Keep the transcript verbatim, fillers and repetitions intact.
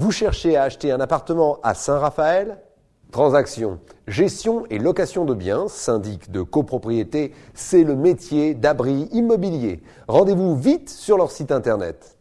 Vous cherchez à acheter un appartement à St Raphael ? Transactions, gestion et location de biens, syndic de copropriété, c'est le métier d'Abri Immobilier. Rendez-vous vite sur leur site internet.